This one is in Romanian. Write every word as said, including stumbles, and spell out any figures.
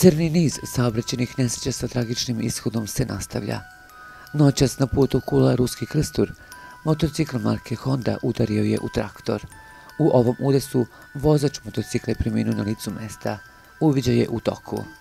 Crni niz saobraćenih nesreća sa tragičnim ishodom se nastavlja. Noćas na putu Kula Ruski Krstur, motocikl marke Honda udario je u traktor. U ovom udesu vozač motocikla je preminuo na licu mesta. Uviđaj je u toku.